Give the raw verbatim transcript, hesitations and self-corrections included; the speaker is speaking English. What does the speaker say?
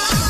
fire.